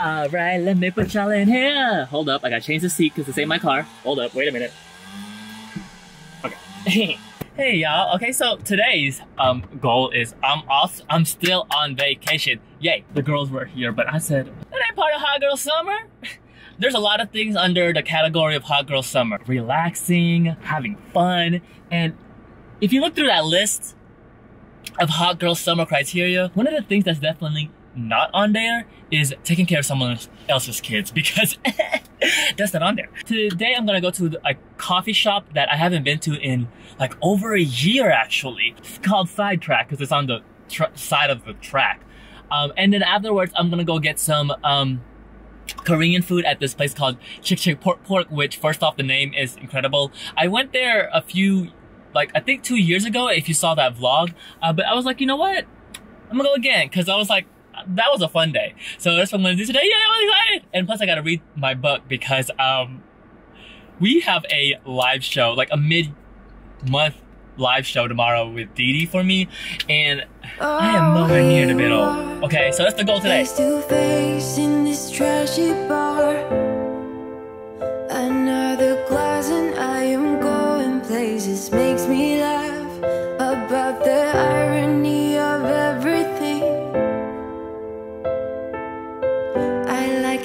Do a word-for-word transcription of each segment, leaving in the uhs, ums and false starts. Alright, let me put y'all in here. Hold up, I gotta change the seat because this ain't my car. Hold up, wait a minute. Okay. Hey y'all, okay, so today's um goal is I'm off, I'm still on vacation. Yay, the girls were here, but I said, that ain't part of Hot Girl Summer. There's a lot of things under the category of Hot Girl Summer. Relaxing, having fun, and if you look through that list of Hot Girl Summer criteria, one of the things that's definitely not on there is taking care of someone else's kids because that's not on there. Today I'm gonna go to a coffee shop that I haven't been to in like over a year actually. It's called Sidetrack because it's on the side of the track. Um, and then afterwards I'm gonna go get some um, Korean food at this place called Chick Chick Pork Pork, which first off the name is incredible. I went there a few, like I think two years ago if you saw that vlog, uh, but I was like, you know what? I'm gonna go again because I was like, that was a fun day. So that's what I'm gonna do today. Yeah, I'm excited. And plus I gotta read my book because um, we have a live show, like a mid-month live show tomorrow with Dee Dee for me. And I am nowhere near the middle. Okay, so that's the goal today. Still facing this trashy bar. Another glass and I am going places. Makes me laugh about the irony of everything.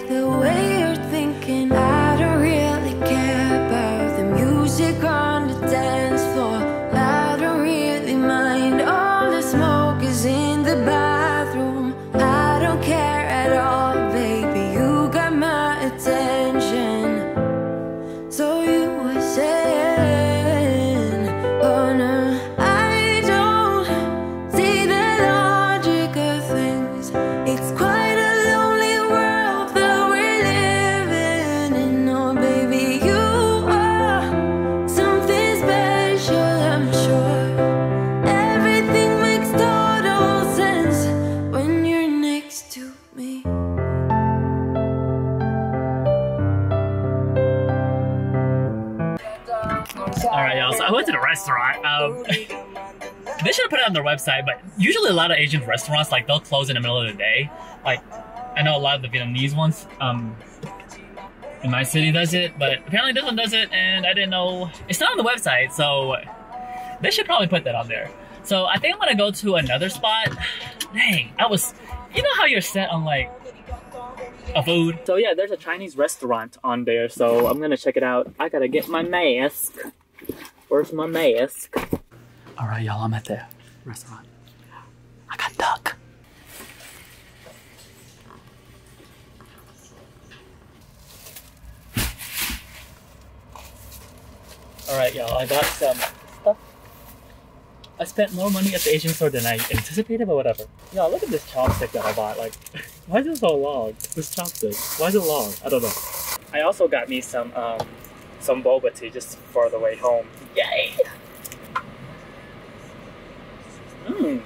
The way you're thinking, I don't really care about the music on the dance floor. I don't really mind all the smoke is in the bathroom. I don't care at all, baby, you got my attention. So you were saying, oh no, I don't see the logic of things. It's quite restaurant. Um, they should have put it on their website, but usually a lot of Asian restaurants, like they'll close in the middle of the day. Like I know a lot of the Vietnamese ones um, in my city does it, but apparently this one does it and I didn't know. It's not on the website, so they should probably put that on there. So I think I'm gonna go to another spot. Dang, I was, you know how you're set on like a food? So yeah, there's a Chinese restaurant on there, so I'm gonna check it out. I gotta get my mask. Where's my mask? Alright y'all, I'm at the restaurant. I got duck. Alright y'all, I got some stuff. I spent more money at the Asian store than I anticipated, but whatever. Y'all, look at this chopstick that I bought. Like, why is it so long? This chopstick. Why is it long? I don't know. I also got me some, um, some boba tea just for the way home. Yay! Mmm.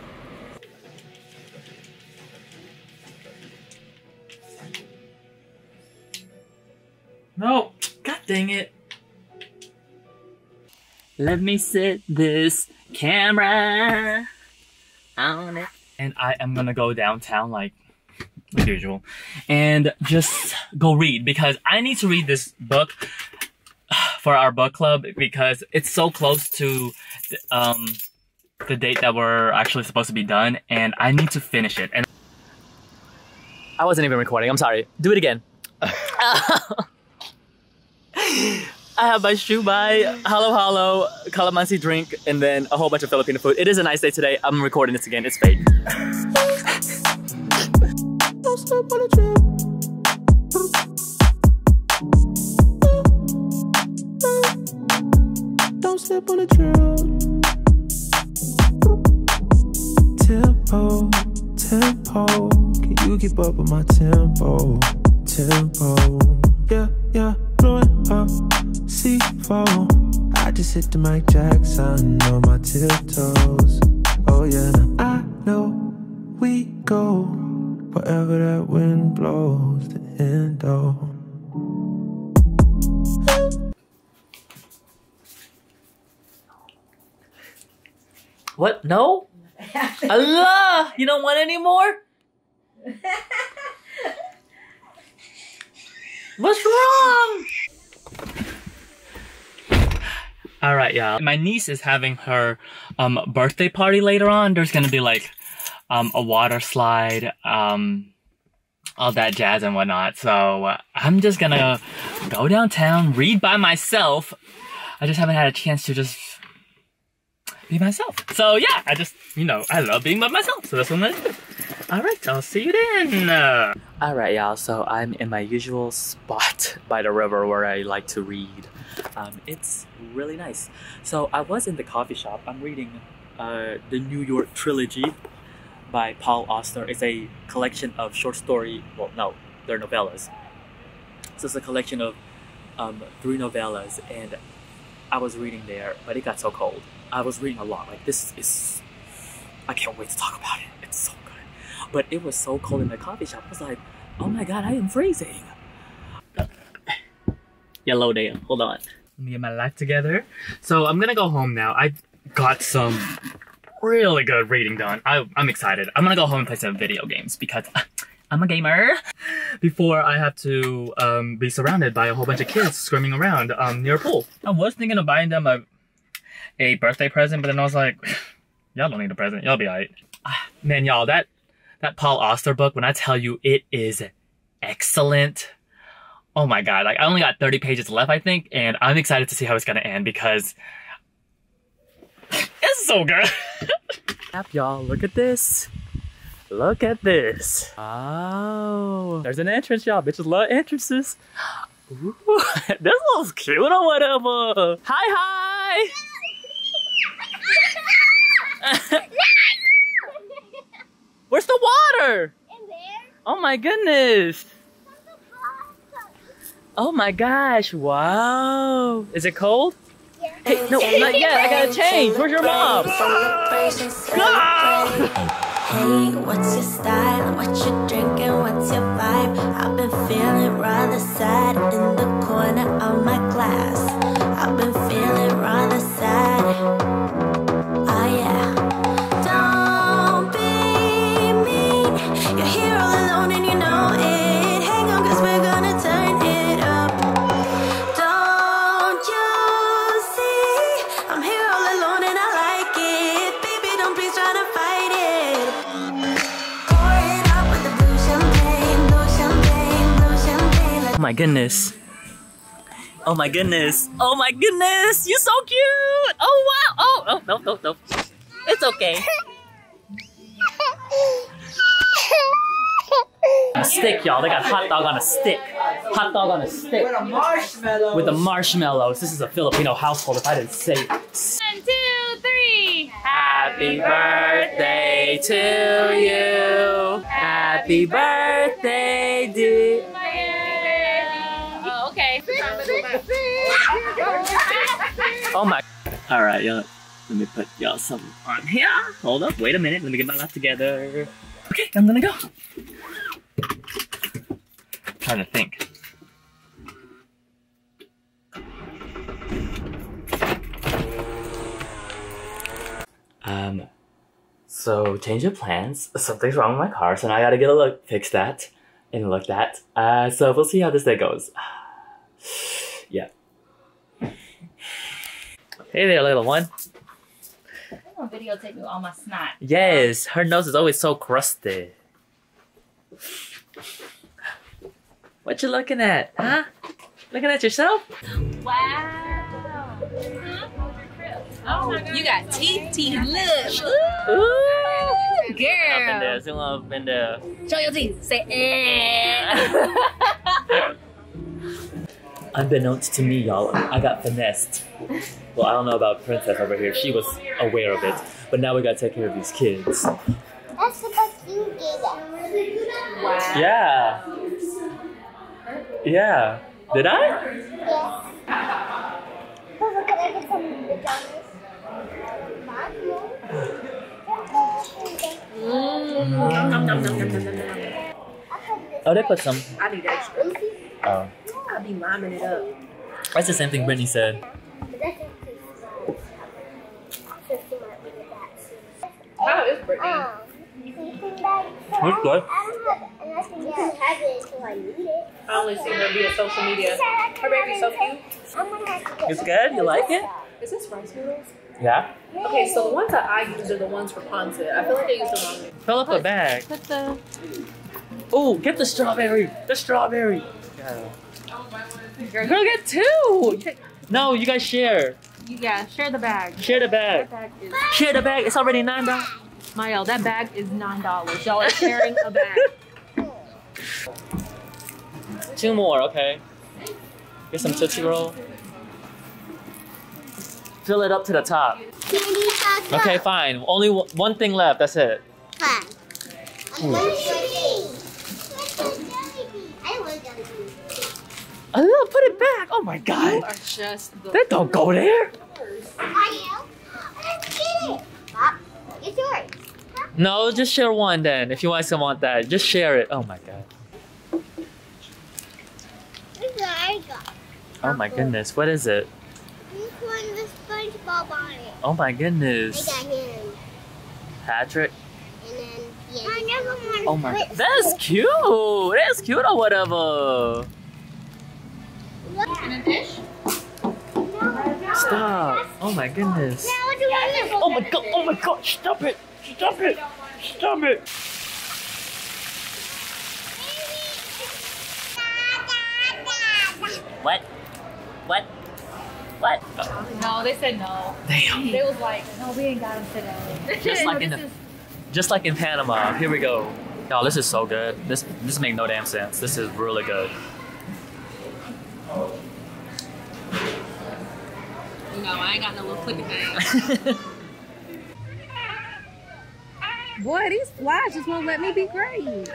No! God dang it! Let me sit this camera on it. And I am gonna go downtown like like usual and just go read because I need to read this book for our book club because it's so close to um, the date that we're actually supposed to be done and I need to finish it. And I wasn't even recording, I'm sorry. Do it again. I have my Shubai, Halo Halo, calamansi drink, and then a whole bunch of Filipino food. It is a nice day today. I'm recording this again, it's fake. Step on the drill. Tempo, tempo. Can you keep up with my tempo? Tempo. Yeah, yeah, blow it up. C four. I just hit the Mike Jackson on my tiptoes. Oh yeah, now I know we go wherever that wind blows. The end all. What? No? Allah! You don't want any more? What's wrong? All right, y'all. My niece is having her um, birthday party later on. There's gonna be like um, a water slide, um, all that jazz and whatnot. So uh, I'm just gonna go downtown, read by myself. I just haven't had a chance to just be myself. So yeah, I just, you know, I love being by myself. So that's what I'm gonna do. All right, I'll see you then. Uh... All right, y'all. So I'm in my usual spot by the river where I like to read. Um, it's really nice. So I was in the coffee shop. I'm reading uh, the New York Trilogy by Paul Auster. It's a collection of short story. Well, no, they're novellas. So it's a collection of um, three novellas, and I was reading there, but it got so cold. I was reading a lot. Like this is, I can't wait to talk about it. It's so good. But it was so cold in the coffee shop. I was like, oh my god, I am freezing. Hello there. Hold on. Let me get my life together. So I'm gonna go home now. I got some really good reading done. I, I'm excited. I'm gonna go home and play some video games because I'm a gamer. Before I have to um, be surrounded by a whole bunch of kids screaming around um, near a pool. I was thinking of buying them a, a birthday present, but then I was like, y'all don't need a present. Y'all be alright. Man, y'all, that that Paul Auster book. When I tell you, it is excellent. Oh my god, like I only got thirty pages left, I think, and I'm excited to see how it's gonna end because it's so good. Y'all, look at this. Look at this. Oh, there's an entrance, y'all. Bitches love entrances. Ooh, this looks cute or whatever. Hi, hi. Where's the water? In there. Oh my goodness. Oh my gosh, wow. Is it cold? Yeah. Hey, no, not yet, I gotta change. Where's your mom? Hey, what's your style? What you drinking? What's your vibe? I've been feeling rather sad in the corner of my glass. I've been feeling rather sad. Oh yeah. Don't be mean. You're here all alone and you know it. Hang on, cause we're gonna turn it. Oh my goodness. Oh my goodness. Oh my goodness. You're so cute. Oh wow. Oh, oh no, no, no. It's okay. A stick, y'all. They got hot dog on a stick. Hot dog on a stick. With a marshmallow. With the marshmallows. This is a Filipino household if I didn't say it. One, two, three. Happy birthday to you. Happy birthday, dear. Oh my. All right, y'all. Let me put y'all some on here. Hold up. Wait a minute. Let me get my life together. Okay, I'm gonna go. I'm trying to think. Um. So change of plans. Something's wrong with my car, so now I gotta get a look, fix that, and look that. Uh. So we'll see how this day goes. Yeah. Hey there, little one. I'm gonna videotape you all my snot. Yes, her nose is always so crusty. What you looking at, huh? Looking at yourself? Wow. Huh? Oh, you got teeth, teeth, lips. Ooh, Ooh, girl. Up in there, zoom up in there. Show your teeth. Say eh. Unbeknownst to me, y'all, I got finessed. Well, I don't know about Princess over here. She was aware of it. But now we gotta take care of these kids. That's about you did it. Wow. Yeah. Yeah. Did I? Yes. Can I get some pajamas? Oh, they put some. I need extra. Oh. I'll be momming it up. That's the same thing Brittany said. How is Brittany? It's good. I think you can have it until I need it. I only see her via social media. Her baby's so cute. It's good? You like it? Is this rice noodles? Yeah. Okay, so the ones that I use are the ones for pancit. I feel like I use the wrong one. Fill up a bag. Put the... Oh, get the strawberry. The strawberry. Yeah. Girl, get two. No, you guys share. Yeah, share the bag. Share the bag. Bag is... Share the bag. It's already nine dollars. Mael, that bag is nine dollars. Y'all are sharing a bag. Two more, okay. Get some Tootsie Roll. Fill it up to the top. Okay, fine. Only one thing left. That's it. Fine. Oh, put it back. Oh my God. You are just the that don't go there. I Let's get it. Pop, it's yours. Huh? No, just share one then. If you guys don't want that, just share it. Oh my God. Oh my goodness. What is it? Unicorn with SpongeBob on it. Oh my goodness. I got him. Patrick. And then yeah. I oh my. That's cute. That's cute or whatever. In a dish? Stop! Oh my goodness! Oh my God! Oh my God! Stop it! Stop it! Stop it! What? What? What? No, they said no. Damn. They was like, no, we ain't got them today. Just like in the, just like in Panama. Here we go. Y'all, this is so good. This this make no damn sense. This is really good. No, I ain't got no little clippy thing. Boy, these flies just won't let me be great.